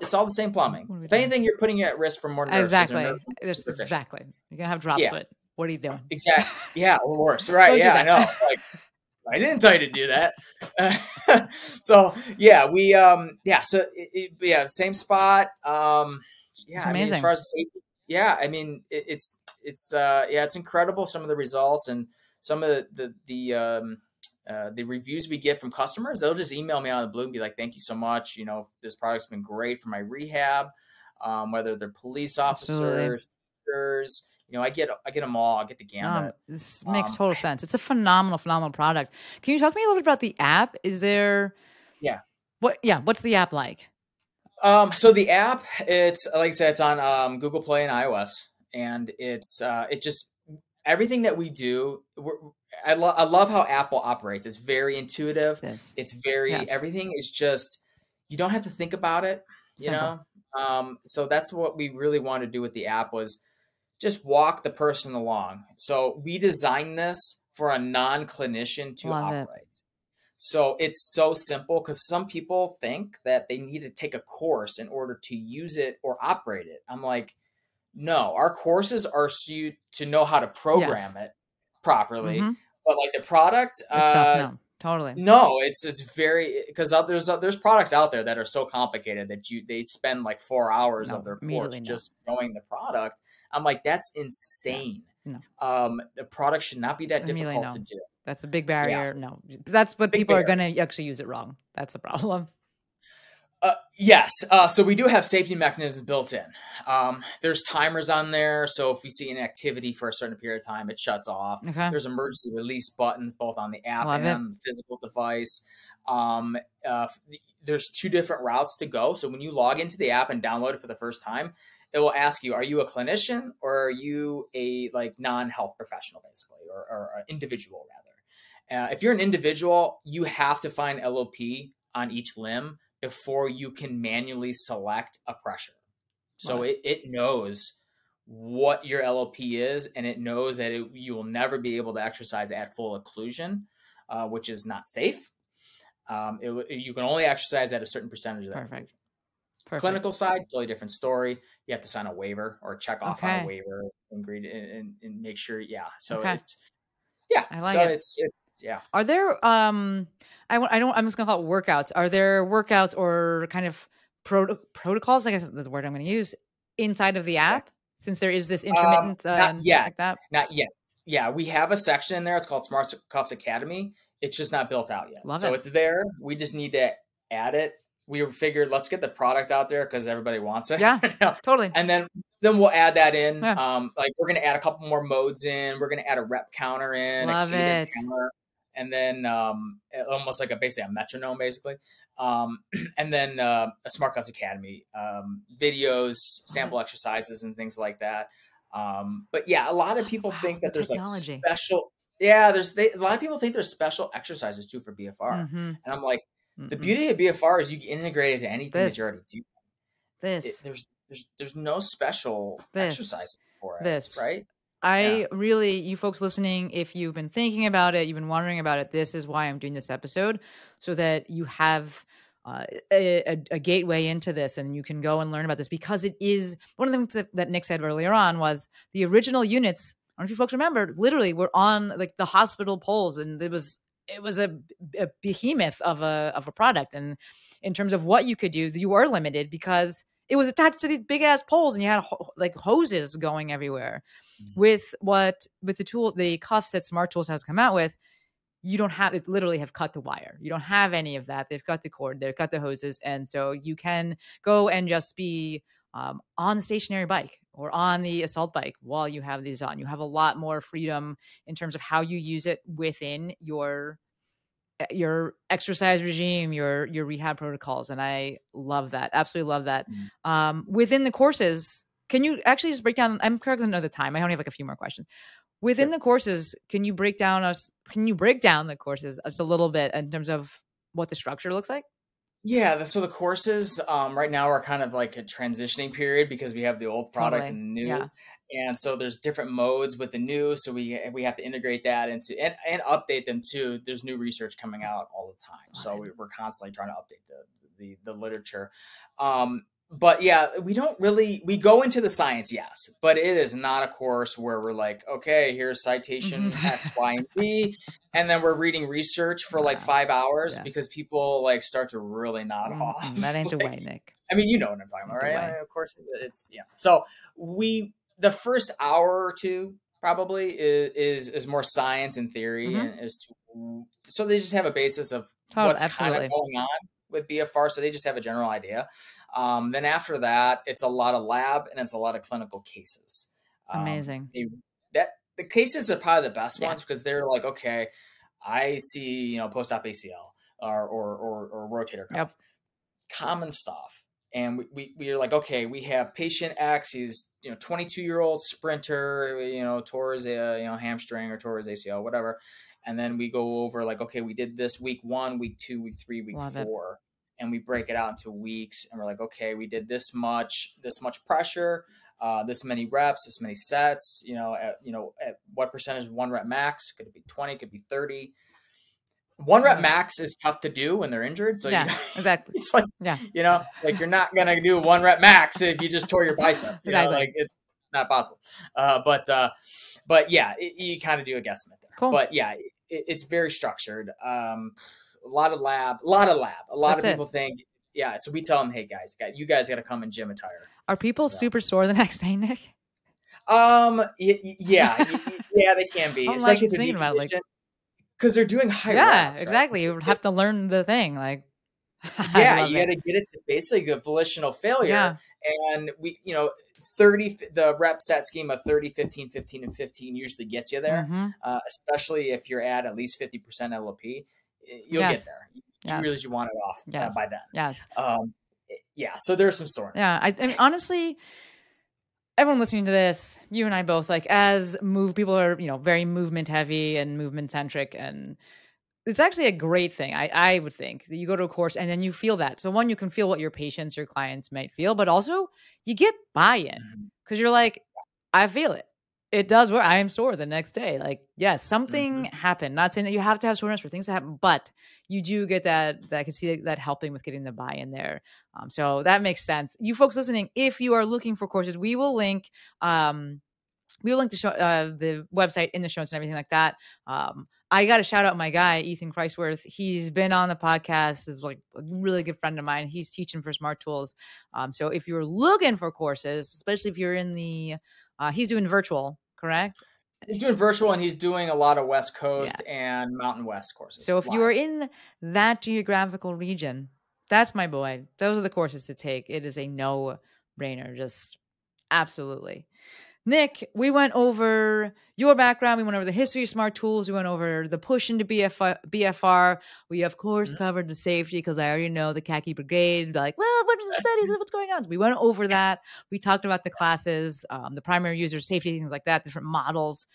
It's all the same plumbing. If anything, you're putting you at risk for more nerves. Exactly. Exactly. You're going to have drop foot. What are you doing? Exactly. Yeah. Or worse. Right. Don't do that. I know. Like, I didn't tell you to do that. Same spot. It's amazing. I mean, as far as safety, it's incredible. Some of the results and some of the reviews we get from customers, they'll just email me out of the blue and be like, thank you so much. This product's been great for my rehab, whether they're police officers, teachers, I get them all. I get the gamut. This makes total sense. It's a phenomenal product. Can you talk to me a little bit about the app? Is there? Yeah. What's the app like? So the app, it's like I said, it's on Google Play and iOS, and it's it just everything that we do. I love how Apple operates. It's very intuitive. It's very everything is just you don't have to think about it. Simple. So that's what we really wanted to do with the app was. Just walk the person along. So we designed this for a non-clinician to operate. So it's so simple because some people think that they need to take a course in order to use it or operate it. I'm like, no, our courses are so you to know how to program it properly. But like the product, totally. No, it's very, because there's products out there that are so complicated that they spend like 4 hours of their course just knowing the product. I'm like, that's insane. No. The product should not be that difficult to do. That's a big barrier. Yes. No, that's what big people are going to actually use it wrong. That's the problem. Yes. So we do have safety mechanisms built in. There's timers on there. So if we see an activity for a certain period of time, it shuts off. Okay. There's emergency release buttons, both on the app and the physical device. There's 2 different routes to go. So when you log into the app and download it for the first time, it will ask you, are you a clinician or are you a non-health professional basically, or an individual rather. If you're an individual, you have to find LOP on each limb before you can manually select a pressure. So it knows what your LOP is, and it knows that you will never be able to exercise at full occlusion, which is not safe. You can only exercise at a certain percentage of that. Perfect. Clinical side, totally different story. You have to sign a waiver or check off on a waiver and agree and make sure. Yeah. So I like it. It's. Are there, I'm just gonna call it workouts. Are there workouts or kind of protocols? I guess that's the word I'm going to use inside of the app since there is this intermittent not yet. Like that? Not yet. Yeah, we have a section in there. It's called Smart Cuffs Academy. It's just not built out yet. So it's there. We just need to add it. We figured let's get the product out there because everybody wants it. Yeah, totally. And then we'll add that in. Yeah. Like we're going to add a couple more modes in. We're going to add a rep counter in, a cadence counter, and then almost like basically a metronome, basically. And then a Smart Cuffs Academy, videos, sample exercises, and things like that. But yeah, a lot of people think that there's like special. Yeah, a lot of people think there's special exercises too for BFR, and I'm like, the beauty of BFR is you can integrate it to anything that you already do. There's no special exercise for it, right? Really, you folks listening, if you've been thinking about it, you've been wondering about it, this is why I'm doing this episode, so that you have a gateway into this and you can go and learn about this, because it is one of the things that Nick said earlier on was the original units. I don't know if you folks remember, literally were on like the hospital poles, and it was a behemoth of a product. And in terms of what you could do, you were limited because it was attached to these big ass poles, and you had like hoses going everywhere. With the tool, the cuffs that Smart Tools has come out with, you don't have it. Literally, have cut the wire. You don't have any of that. They've cut the cord. They've cut the hoses, and so you can go and just be on the stationary bike or on the assault bike while you have these on. You have a lot more freedom in terms of how you use it within your exercise regime, your rehab protocols. And I love that. Absolutely love that. Within the courses, can you actually just break down, I'm correct, another time, I only have like a few more questions. Within the courses, can you break down the courses just a little bit in terms of what the structure looks like? Yeah. So the courses right now are kind of like a transitioning period because we have the old product and the new. Yeah. And so there's different modes with the new. So we have to integrate that into and update them too. There's new research coming out all the time. So we're constantly trying to update the literature. But yeah, we go into the science, yes, but it is not a course where we're like, okay, here's citation X, Y, and Z. And then we're reading research for like 5 hours because people like start to really nod off. That ain't the way, Nick. I mean, you know what I'm talking about, right? Of course it's yeah. So the first hour or two probably is more science and theory. And so they just have a basis of what's kind of going on with BFR. So they just have a general idea. Then after that, it's a lot of lab and it's a lot of clinical cases. Amazing. The cases are probably the best ones because they're like, okay, I see, post-op ACL or rotator cuff, common stuff. And we're like, okay, we have patient X, he's, 22-year-old sprinter, tore his, hamstring or tore his ACL, whatever. And then we go over like, okay, we did this week 1, week 2, week 3, week 4. And we break it out into weeks, and we're like, okay, we did this much pressure, this many reps, this many sets, at what percentage, 1 rep max, could it be 20, could be 30. 1 rep max is tough to do when they're injured. So exactly. It's like, like you're not going to do 1 rep max if you just tore your bicep, like it's not possible. But yeah, you kind of do a guesstimate there, but yeah, it's very structured. A lot of lab. A lot of people think, yeah. So we tell them, hey guys, you guys got to come in gym attire. Are people super sore the next day, Nick? Yeah, they can be, especially because they're doing high reps, exactly. Right? You have to learn the thing. Like, you got to get it to basically a volitional failure. Yeah. And we, 30, the rep set scheme of 30, 15, 15, and 15 usually gets you there. Especially if you're at least 50% LOP. You'll get there. You realize you want it off by then. So there's some soreness. Yeah. I mean, honestly, everyone listening to this, you and I both, like as people are, very movement heavy and movement centric. And it's actually a great thing. I would think that you go to a course and then you feel that. So one, you can feel what your patients, your clients might feel, but also you get buy-in because you're like, I feel it. It does work. I am sore the next day. Like, yes, something happened. Not saying that you have to have soreness for things to happen, but you do get that I can see that helping with getting the buy-in there. So that makes sense. You folks listening, if you are looking for courses, we will link, the website in the show notes and everything like that. I got to shout out my guy, Ethan Kreisman. He's been on the podcast, is like a really good friend of mine. He's teaching for Smart Tools. So if you're looking for courses, especially if you're in the, he's doing virtual, correct? He's doing virtual and he's doing a lot of West Coast and Mountain West courses. So if you are in that geographical region, that's my boy. Those are the courses to take. It is a no-brainer. Just absolutely. Nick, we went over your background. We went over the history of Smart Tools. We went over the push into BFR. We, of course, covered the safety because I already know the khaki brigade. Like, well, what is the studies? What's going on? We went over that. We talked about the classes, the primary user safety, things like that, different models,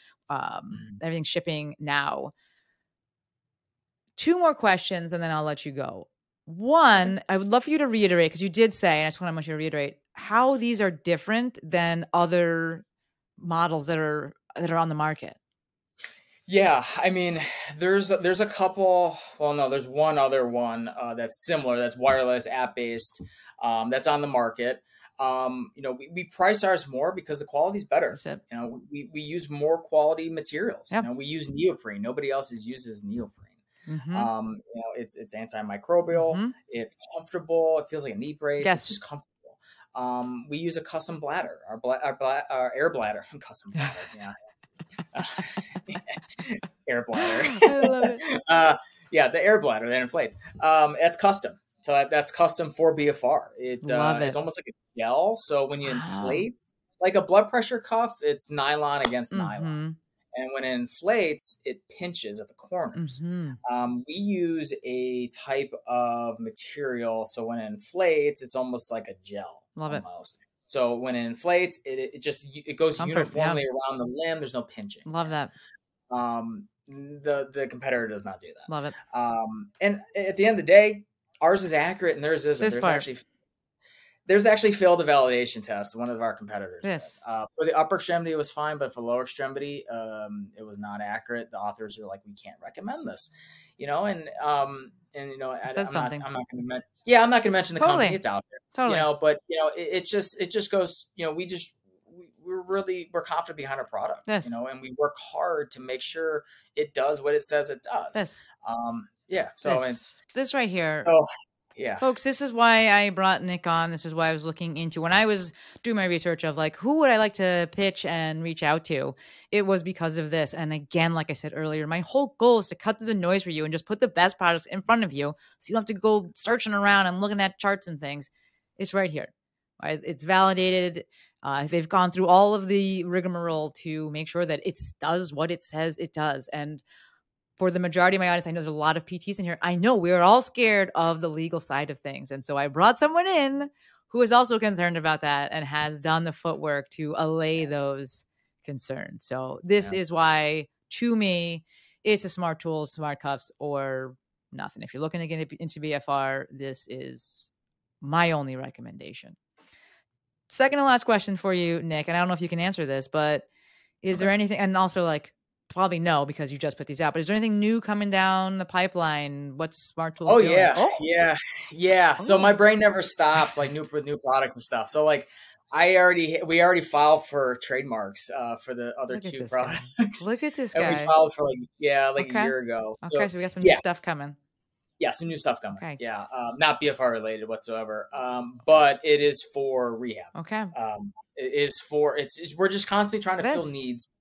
everything shipping now. Two more questions, and then I'll let you go. One, I would love for you to reiterate, because you did say, and I just want you to reiterate, how these are different than other models that are on the market. Yeah, I mean, there's a couple. Well, no, there's one other one that's similar. That's wireless, app based. That's on the market. You know, we price ours more because the quality is better. You know, we use more quality materials. Yep. You know, we use neoprene. Nobody else uses neoprene. Mm-hmm. You know, it's antimicrobial. Mm-hmm. It's comfortable. It feels like a knee brace. Yes. It's just comfortable. We use a custom bladder, our air bladder, custom bladder. Yeah. Air bladder. I love it. Yeah. The air bladder that inflates. That's custom. So that's custom for BFR. It's almost like a gel. So when you inflate like a blood pressure cuff, it's nylon against nylon. And when it inflates, it pinches at the corners. We use a type of material. So when it inflates, it's almost like a gel. Love it. So when it inflates, it goes uniformly around the limb. There's no pinching. Love that. The competitor does not do that. Love it. And at the end of the day, ours is accurate and theirs isn't. There's actually failed a validation test. One of our competitors. Yes. For the upper extremity, it was fine, but for lower extremity, it was not accurate. The authors are like, we can't recommend this, you know. And you know, I'm not going to mention the company. It's out there. Totally. You know, but you know, it just goes. You know, we're confident behind our product. Yes. You know, and we work hard to make sure it does what it says it does. Yes. Yeah. So it's this right here. Oh. Yeah. Folks, this is why I brought Nick on. This is why I was looking into when I was doing my research of like, who would I like to pitch and reach out to? It was because of this. And again, like I said earlier, my whole goal is to cut through the noise for you and just put the best products in front of you. So you don't have to go searching around and looking at charts and things. It's right here. It's validated. They've gone through all of the rigmarole to make sure that it does what it says it does. And for the majority of my audience, I know there's a lot of PTs in here. I know we're all scared of the legal side of things. And so I brought someone in who is also concerned about that and has done the footwork to allay those concerns. So this is why, to me, it's a Smart Tools, Smart Cuffs, or nothing. If you're looking to get into BFR, this is my only recommendation. Second and last question for you, Nick, and I don't know if you can answer this, but is there anything, and also like, probably no, because you just put these out, but is there anything new coming down the pipeline? What's Smart Tools doing? Oh yeah. So my brain never stops, like with new products and stuff. So like we already filed for trademarks for the other two products. Look at this guy. And we filed for a year ago. So, okay, so we got some new stuff coming. Yeah, some new stuff coming. Okay. Yeah, not BFR related whatsoever, but it is for rehab. Okay. It is for we're just constantly trying to fill needs.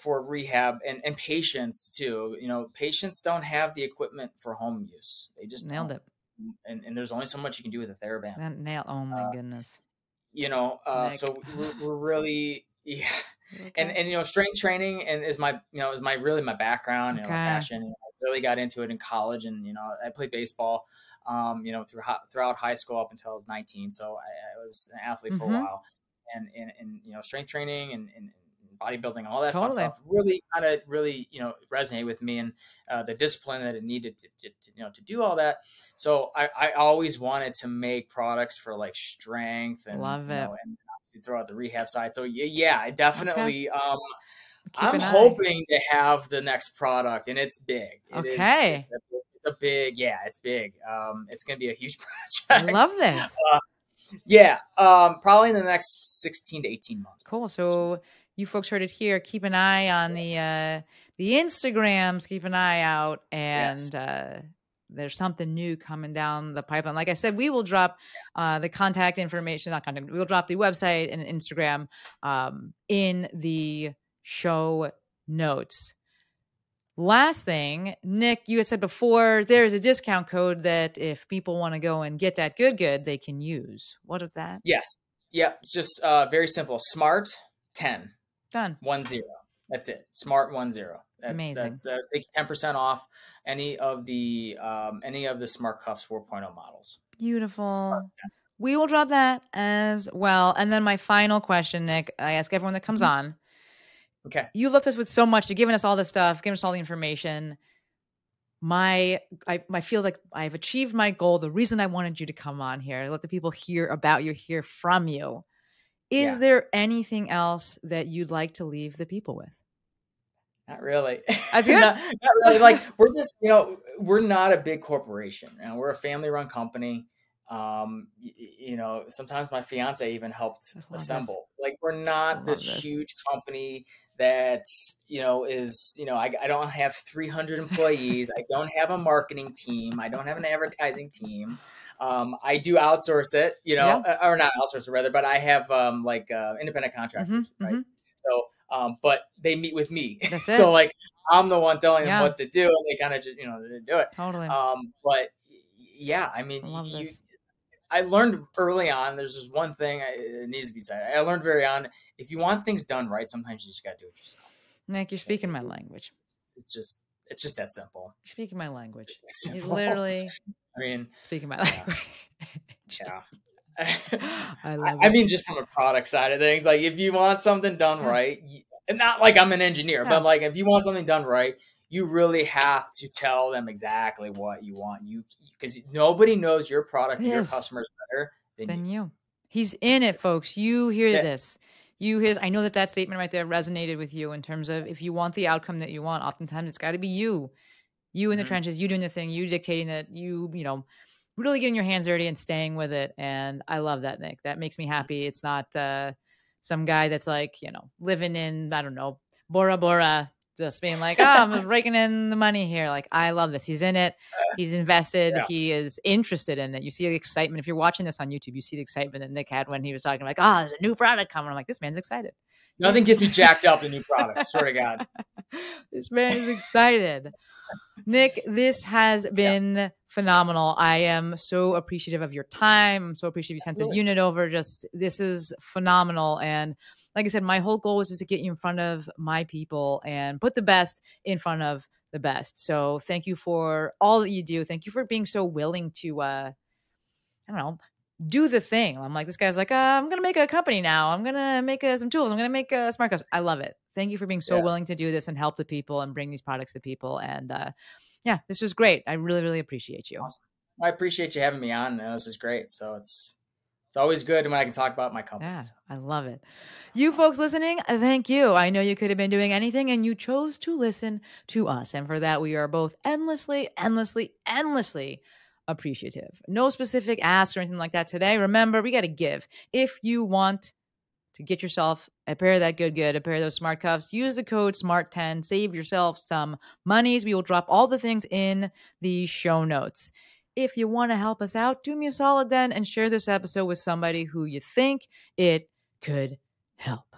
For rehab and patients too. You know, patients don't have the equipment for home use. They just nailed it. And there's only so much you can do with a TheraBand. Oh my goodness. You know, so we're really, okay. And, you know, strength training is really my background, my passion. You know, I really got into it in college and, you know, I played baseball, you know, throughout high school up until I was 19. So I was an athlete for a while and, you know, strength training and bodybuilding, all that fun stuff really you know, resonate with me and the discipline that it needed to do all that. So I always wanted to make products for like strength and love it. You know, and obviously throw out the rehab side. So yeah, I definitely I'm hoping to have the next product and it's big. It's big. It's going to be a huge project. I love this. Probably in the next 16 to 18 months. Cool. So you folks heard it here. Keep an eye on the the Instagrams, keep an eye out. And yes. There's something new coming down the pipeline. Like I said, we will drop the contact information, not contact, we'll drop the website and Instagram in the show notes. Last thing, Nick, you had said before, there's a discount code that if people want to go and get that good, they can use. What is that? Yes. Yep. It's just very simple. SMART10. Done. 1-0. That's it. SMART 10. Amazing. That takes 10% off any of the Smart Cuffs 4.0 models. Beautiful. We will drop that as well. And then my final question, Nick, I ask everyone that comes on. Okay. You've left us with so much. You've given us all this stuff, given us all the information. I feel like I've achieved my goal. The reason I wanted you to come on here, let the people hear about you, hear from you. Is there anything else that you'd like to leave the people with? Not really. That's good. Not really. Like, we're just, we're not a big corporation, and we're a family-run company. Sometimes my fiance even helped assemble. Like, we're not this huge company that's, I don't have 300 employees. I don't have a marketing team. I don't have an advertising team. I do outsource it, or not outsource it rather, but I have, independent contractors, right? So, but they meet with me. So like, I'm the one telling them what to do, and they kind of just, they do it. Totally. But yeah, I mean, I learned early on, there's just one thing it needs to be said. I learned very on, if you want things done right, sometimes you just got to do it yourself. Nick, you're speaking my language. It's just that simple. You're speaking my language. You literally, speaking my language. Yeah. I love it. I mean, just from a product side of things, like if you want something done right, and not like I'm an engineer, but like, if you want something done right, you really have to tell them exactly what you want. Because nobody knows your product, your customers better than you. He's in it, folks. You hear this. I know that statement right there resonated with you in terms of if you want the outcome that you want, oftentimes it's got to be you. You in the trenches, you doing the thing, you dictating that, really getting your hands dirty and staying with it. And I love that, Nick. That makes me happy. It's not some guy that's like, living in, I don't know, Bora Bora, just being like, oh, I'm just raking in the money here. Like, I love this. He's in it. He's invested. Yeah. He is interested in it. You see the excitement. If you're watching this on YouTube, you see the excitement that Nick had when he was talking like, oh, there's a new product coming. I'm like, this man's excited. Nothing gets me jacked up in new products. Swear to God. This man is excited. Nick, this has been phenomenal. I am so appreciative of your time. I'm so appreciative you sent the unit over. This is phenomenal. And like I said, my whole goal was just to get you in front of my people and put the best in front of the best. So thank you for all that you do. Thank you for being so willing to, do the thing. I'm like, this guy's like, I'm going to make a company now. I'm going to make some tools. I'm going to make smart cuffs. I love it. Thank you for being so willing to do this and help the people and bring these products to people. And this was great. I really, really appreciate you. Awesome. I appreciate you having me on. This is great. So it's always good when I can talk about my company. Yeah, I love it. You folks listening, thank you. I know you could have been doing anything and you chose to listen to us. And for that, we are both endlessly, endlessly, endlessly appreciative. No specific ask or anything like that today. Remember, we got to give. If you want to get yourself a pair of that good, a pair of those smart cuffs, use the code SMART10, save yourself some monies. We will drop all the things in the show notes. If you want to help us out, do me a solid then and share this episode with somebody who you think it could help.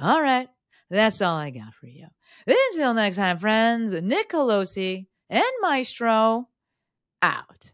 All right. That's all I got for you. Until next time, friends, Nick Colosi and Maestro out.